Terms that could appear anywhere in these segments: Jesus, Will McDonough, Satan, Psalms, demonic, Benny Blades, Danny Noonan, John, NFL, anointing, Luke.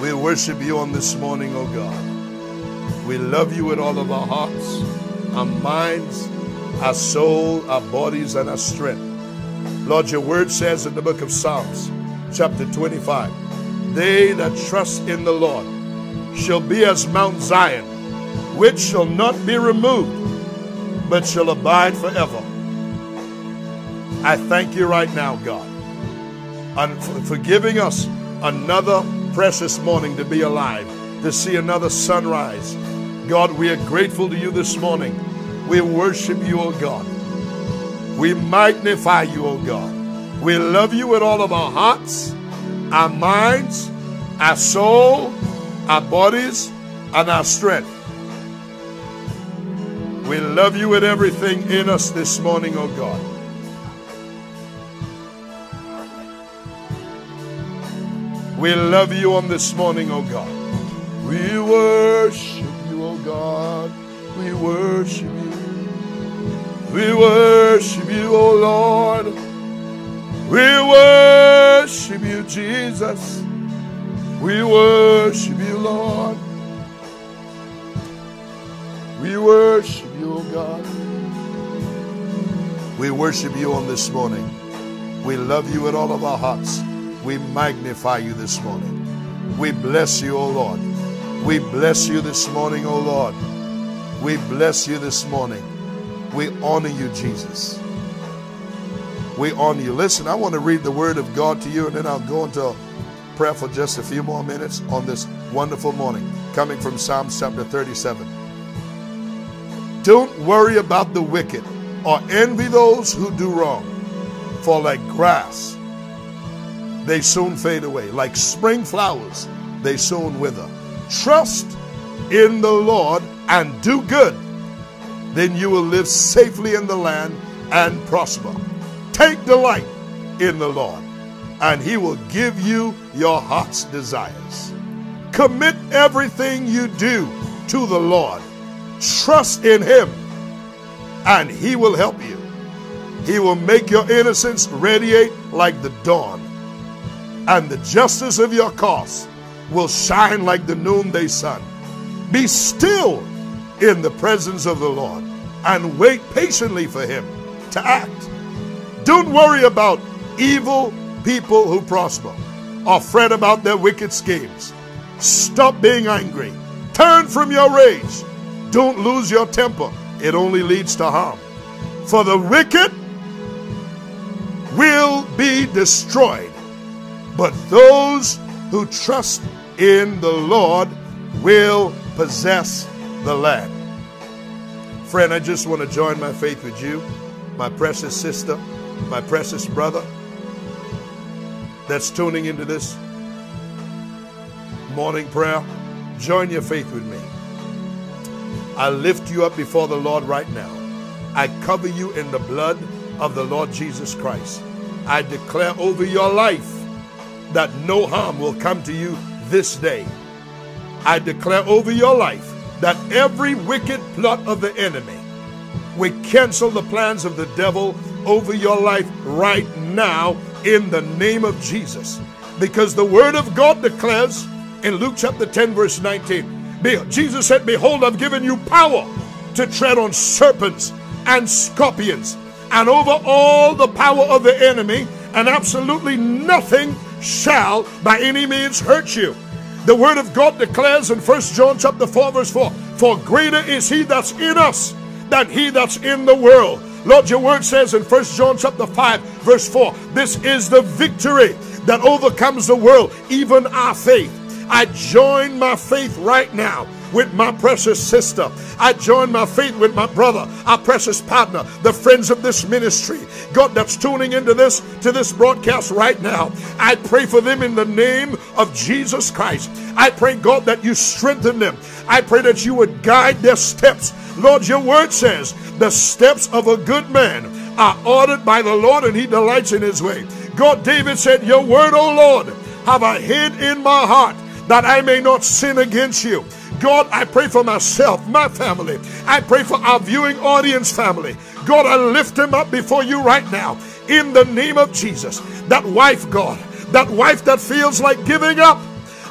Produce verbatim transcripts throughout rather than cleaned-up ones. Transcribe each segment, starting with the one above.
We worship you on this morning, oh God. We love you with all of our hearts, our minds, our soul, our bodies, and our strength. Lord, your word says in the book of Psalms, chapter twenty-five, they that trust in the Lord shall be as Mount Zion, which shall not be removed, but shall abide forever. I thank you right now, God, for giving us another precious morning to be alive, to see another sunrise. God, we are grateful to you this morning. We worship you, O God. We magnify you, O God. We love you with all of our hearts, our minds, our soul, our bodies, and our strength. We love you with everything in us this morning, O God. We love you on this morning, O God. We worship you, O God. We worship you. We worship you, O Lord. We worship you, Jesus. We worship you, Lord. We worship you, O God. We worship you on this morning. We love you with all of our hearts. We magnify you this morning. We bless you, O Lord. We bless you this morning, O Lord. We bless you this morning. We honor you, Jesus. We honor you. Listen, I want to read the word of God to you, and then I'll go into prayer for just a few more minutes on this wonderful morning, coming from Psalms chapter thirty-seven. Don't worry about the wicked or envy those who do wrong, for like grass, they soon fade away. Like spring flowers, they soon wither. Trust in the Lord and do good. Then you will live safely in the land and prosper. Take delight in the Lord, and he will give you your heart's desires. Commit everything you do to the Lord. Trust in him, and he will help you. He will make your innocence radiate like the dawn, and the justice of your cause will shine like the noonday sun. Be still in the presence of the Lord and wait patiently for him to act. Don't worry about evil people who prosper or fret about their wicked schemes. Stop being angry. Turn from your rage. Don't lose your temper. It only leads to harm. For the wicked will be destroyed, but those who trust in the Lord will possess the land. Friend, I just want to join my faith with you, my precious sister, my precious brother that's tuning into this morning prayer. Join your faith with me. I lift you up before the Lord right now. I cover you in the blood of the Lord Jesus Christ. I declare over your life that no harm will come to you this day. I declare over your life that every wicked plot of the enemy, we cancel the plans of the devil over your life right now in the name of Jesus. Because the word of God declares in Luke chapter ten verse nineteen, Jesus said, behold, I've given you power to tread on serpents and scorpions and over all the power of the enemy, and absolutely nothing shall by any means hurt you. The word of God declares in First John chapter four verse four, for greater is he that's in us than he that's in the world. Lord, your word says in First John chapter five verse four, this is the victory that overcomes the world, even our faith. I join my faith right now with my precious sister. I join my faith with my brother, our precious partner, the friends of this ministry, God, that's tuning into this, to this broadcast right now. I pray for them in the name of Jesus Christ. I pray, God, that you strengthen them. I pray that you would guide their steps. Lord, your word says, the steps of a good man are ordered by the Lord, and he delights in his way. God, David said, your word, O Lord, have I hid in my heart that I may not sin against you. God, I pray for myself, my family. I pray for our viewing audience family. God, I lift them up before you right now in the name of Jesus. That wife, God, that wife that feels like giving up,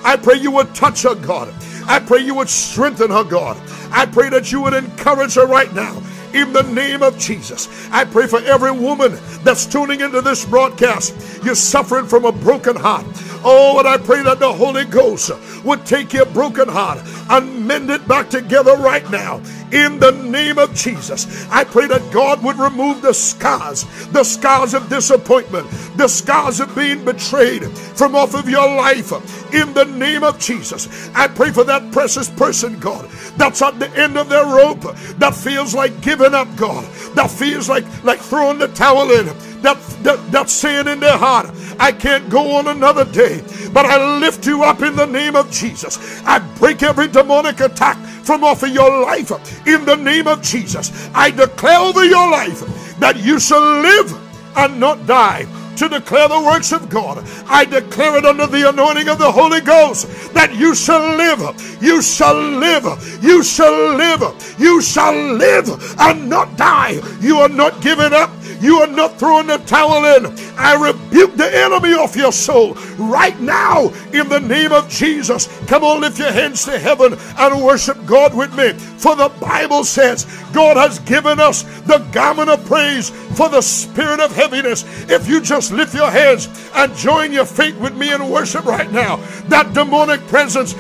I pray you would touch her, God. I pray you would strengthen her, God. I pray that you would encourage her right now. In the name of Jesus, I pray for every woman that's tuning into this broadcast. You're suffering from a broken heart. Oh, and I pray that the Holy Ghost would take your broken heart and mend it back together right now. In the name of Jesus, I pray that God would remove the scars, the scars of disappointment, the scars of being betrayed from off of your life. In the name of Jesus, I pray for that precious person, God, that's at the end of their rope, that feels like giving up, God, that feels like like throwing the towel in, that, that that's saying in their heart, I can't go on another day. But I lift you up in the name of Jesus. I break every demonic attack from off of your life in the name of Jesus. I declare over your life that you shall live and not die to declare the works of God. I declare it under the anointing of the Holy Ghost that you shall live, you shall live, you shall live, you shall live and not die. You are not giving up. You are not throwing the towel in. I rebuke the enemy off your soul right now in the name of Jesus. Come on, lift your hands to heaven and worship God with me. For the Bible says God has given us the garment of praise for the spirit of heaviness. If you just lift your hands and join your faith with me in worship right now, that demonic presence,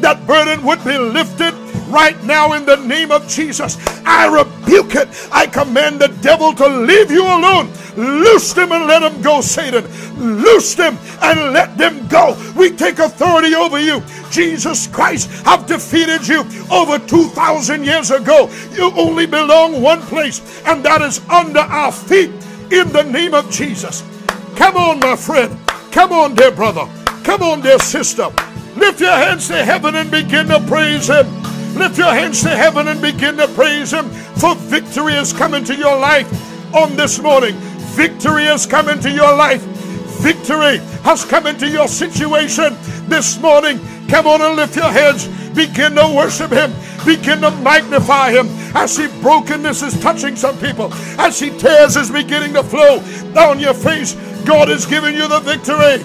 that burden would be lifted right now in the name of Jesus. I rebuke it. I command the devil to leave you alone. Loose them and let them go, Satan. Loose them and let them go. We take authority over you. Jesus Christ have defeated you over two thousand years ago. You only belong one place, and that is under our feet in the name of Jesus. Come on, my friend. Come on, dear brother. Come on, dear sister. Lift your hands to heaven and begin to praise him. Lift your hands to heaven and begin to praise him, for victory is coming to your life on this morning. Victory is coming to your life. Victory has come into your situation this morning. Come on and lift your hands. Begin to worship him. Begin to magnify him. I see brokenness is touching some people. I see tears is beginning to flow down your face. God is giving you the victory.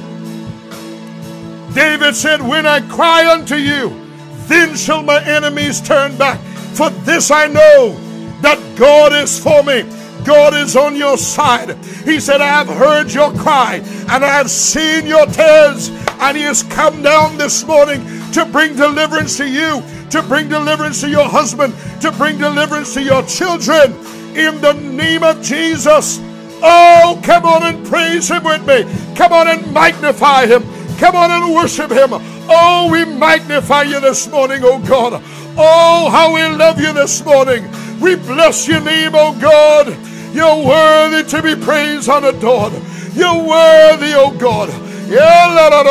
David said, when I cry unto you, then shall my enemies turn back. For this I know, that God is for me. God is on your side. He said, I have heard your cry, and I have seen your tears. And he has come down this morning to bring deliverance to you, to bring deliverance to your husband, to bring deliverance to your children. In the name of Jesus. Oh, come on and praise him with me. Come on and magnify him. Come on and worship him. Oh, we magnify you this morning, oh God. Oh, how we love you this morning. We bless your name, oh God. You're worthy to be praised and adored. You're worthy, oh God. Come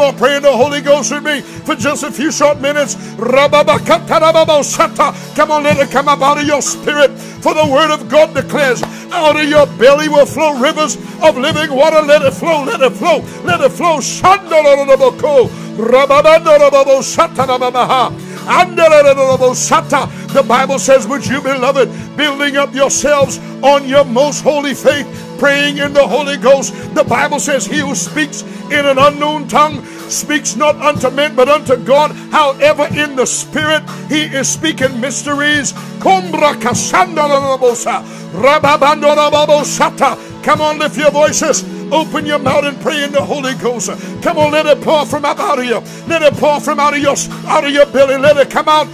on, pray in the Holy Ghost with me for just a few short minutes. Come on, let it come up out of your spirit. For the word of God declares, out of your belly will flow rivers of living water. Let it flow, let it flow, let it flow. The Bible says, would you, beloved, building up yourselves on your most holy faith, praying in the Holy Ghost. The Bible says, he who speaks in an unknown tongue speaks not unto men but unto God. However, in the Spirit he is speaking mysteries. Come on, lift your voices. Open your mouth and pray in the Holy Ghost. Come on, let it pour from up out of you. Let it pour from out of your out of your belly. Let it come out.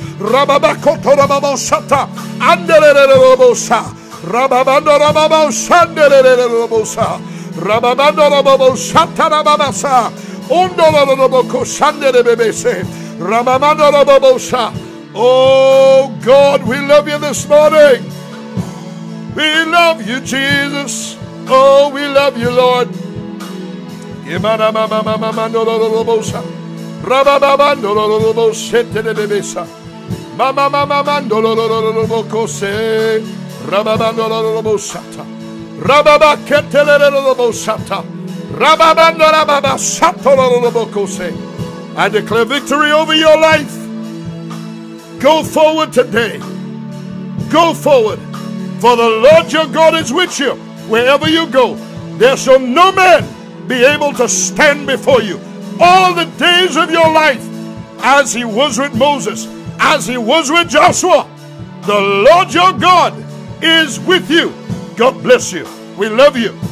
Oh God, we love you this morning. We love you, Jesus. Oh, we love you, Lord. I declare victory over your life. Go forward today. Go forward. For the Lord your God is with you. Wherever you go, there shall no man be able to stand before you all the days of your life, as he was with Moses, as he was with Joshua. The Lord your God is with you. God bless you. We love you.